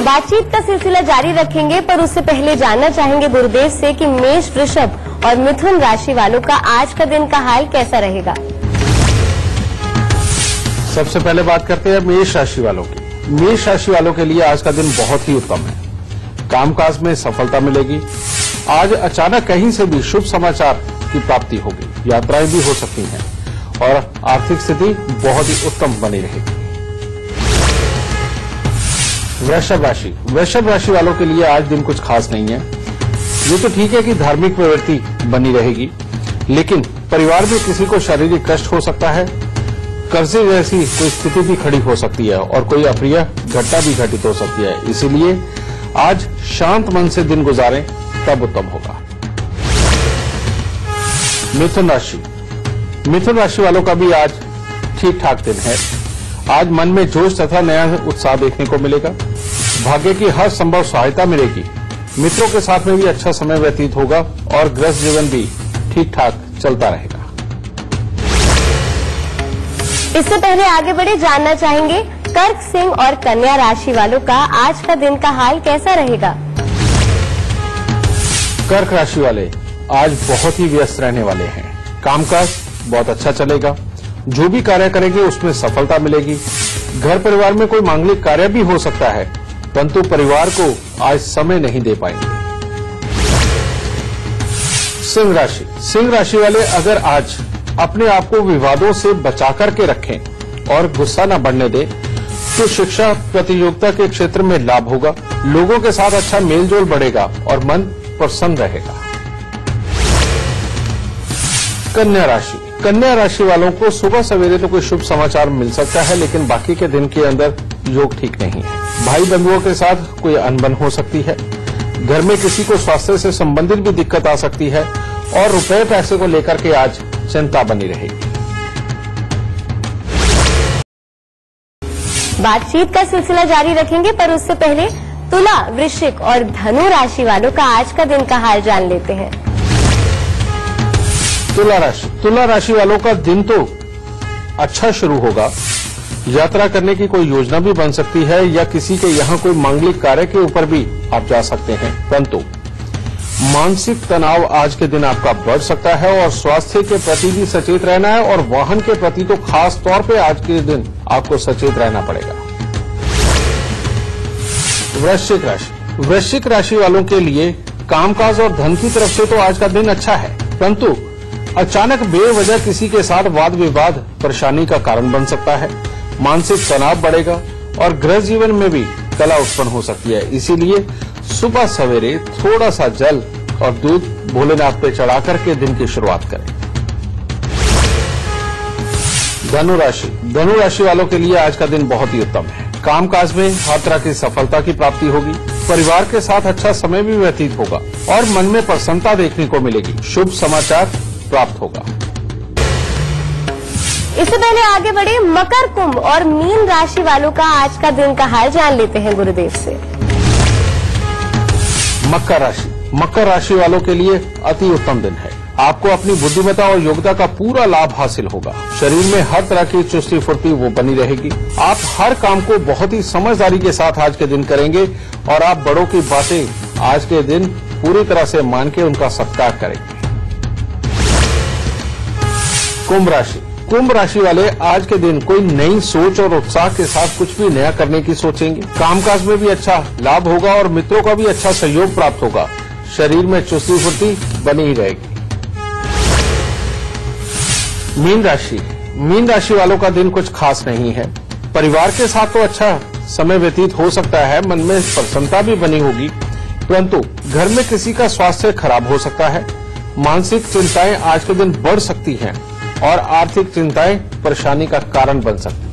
बातचीत का सिलसिला जारी रखेंगे, पर उससे पहले जानना चाहेंगे गुरुदेव से कि मेष, वृषभ और मिथुन राशि वालों का आज का दिन का हाल कैसा रहेगा। सबसे पहले बात करते हैं मेष राशि वालों की। मेष राशि वालों के लिए आज का दिन बहुत ही उत्तम है। कामकाज में सफलता मिलेगी। आज अचानक कहीं से भी शुभ समाचार की प्राप्ति होगी। यात्राएं भी हो सकती हैं और आर्थिक स्थिति बहुत ही उत्तम बनी रहेगी। वृषभ राशि वालों के लिए आज दिन कुछ खास नहीं है। ये तो ठीक है कि धार्मिक प्रवृत्ति बनी रहेगी, लेकिन परिवार में किसी को शारीरिक कष्ट हो सकता है। कर्जे जैसी कोई स्थिति भी खड़ी हो सकती है और कोई अप्रिय घटना भी घटित हो सकती है, इसीलिए आज शांत मन से दिन गुजारें तब उत्तम होगा। मिथुन राशि वालों का भी आज ठीक ठाक दिन है। आज मन में जोश तथा नया उत्साह देखने को मिलेगा। भाग्य की हर संभव सहायता मिलेगी। मित्रों के साथ में भी अच्छा समय व्यतीत होगा और गृहस्थ जीवन भी ठीक ठाक चलता रहेगा। इससे पहले आगे बढ़े जानना चाहेंगे कर्क, सिंह और कन्या राशि वालों का आज का दिन का हाल कैसा रहेगा। कर्क राशि वाले आज बहुत ही व्यस्त रहने वाले हैं। कामकाज बहुत अच्छा चलेगा। जो भी कार्य करेंगे उसमें सफलता मिलेगी। घर परिवार में कोई मांगलिक कार्य भी हो सकता है, परंतु परिवार को आज समय नहीं दे पाएंगे। सिंह राशि वाले अगर आज अपने आप को विवादों से बचा करके रखें और गुस्सा न बढ़ने दें, तो शिक्षा प्रतियोगिता के क्षेत्र में लाभ होगा। लोगों के साथ अच्छा मेलजोल बढ़ेगा और मन प्रसन्न रहेगा। कन्या राशि वालों को सुबह सवेरे तो कोई शुभ समाचार मिल सकता है, लेकिन बाकी के दिन के अंदर योग ठीक नहीं है। भाई बंधुओं के साथ कोई अनबन हो सकती है। घर में किसी को स्वास्थ्य से संबंधित भी दिक्कत आ सकती है और रुपए पैसे को लेकर के आज चिंता बनी रहेगी। बातचीत का सिलसिला जारी रखेंगे, पर उससे पहले तुला, वृश्चिक और धनु राशि वालों का आज का दिन का हाल जान लेते हैं। तुला राशि वालों का दिन तो अच्छा शुरू होगा। यात्रा करने की कोई योजना भी बन सकती है या किसी के यहाँ कोई मांगलिक कार्य के ऊपर भी आप जा सकते हैं, परंतु मानसिक तनाव आज के दिन आपका बढ़ सकता है और स्वास्थ्य के प्रति भी सचेत रहना है और वाहन के प्रति तो खास तौर पे आज के दिन आपको सचेत रहना पड़ेगा। वृश्चिक राशि वालों के लिए कामकाज और धन की तरफ से तो आज का दिन अच्छा है, परंतु अचानक बेवजह किसी के साथ वाद विवाद परेशानी का कारण बन सकता है। मानसिक तनाव बढ़ेगा और गृह जीवन में भी कला उत्पन्न हो सकती है, इसीलिए सुबह सवेरे थोड़ा सा जल और दूध भोलेनाथ पे चढ़ा करके दिन की शुरुआत करें। धनु राशि वालों के लिए आज का दिन बहुत ही उत्तम है। कामकाज में हर तरह की सफलता की प्राप्ति होगी। परिवार के साथ अच्छा समय भी व्यतीत होगा और मन में प्रसन्नता देखने को मिलेगी। शुभ समाचार प्राप्त होगा। इससे पहले आगे बढ़े मकर, कुंभ और मीन राशि वालों का आज का दिन का हाल जान लेते हैं गुरुदेव से। मकर राशि वालों के लिए अति उत्तम दिन है। आपको अपनी बुद्धिमत्ता और योग्यता का पूरा लाभ हासिल होगा। शरीर में हर तरह की चुस्ती फुर्ती वो बनी रहेगी। आप हर काम को बहुत ही समझदारी के साथ आज के दिन करेंगे और आप बड़ों की बातें आज के दिन पूरी तरह से मान के उनका सत्कार करेंगे। कुंभ राशि वाले आज के दिन कोई नई सोच और उत्साह के साथ कुछ भी नया करने की सोचेंगे। कामकाज में भी अच्छा लाभ होगा और मित्रों का भी अच्छा सहयोग प्राप्त होगा। शरीर में चुस्ती फुर्ती बनी ही रहेगी। मीन राशि वालों का दिन कुछ खास नहीं है। परिवार के साथ तो अच्छा समय व्यतीत हो सकता है, मन में प्रसन्नता भी बनी होगी, परंतु घर में किसी का स्वास्थ्य खराब हो सकता है। मानसिक चिंताएं आज के दिन बढ़ सकती हैं और आर्थिक चिंताएं परेशानी का कारण बन सकती हैं।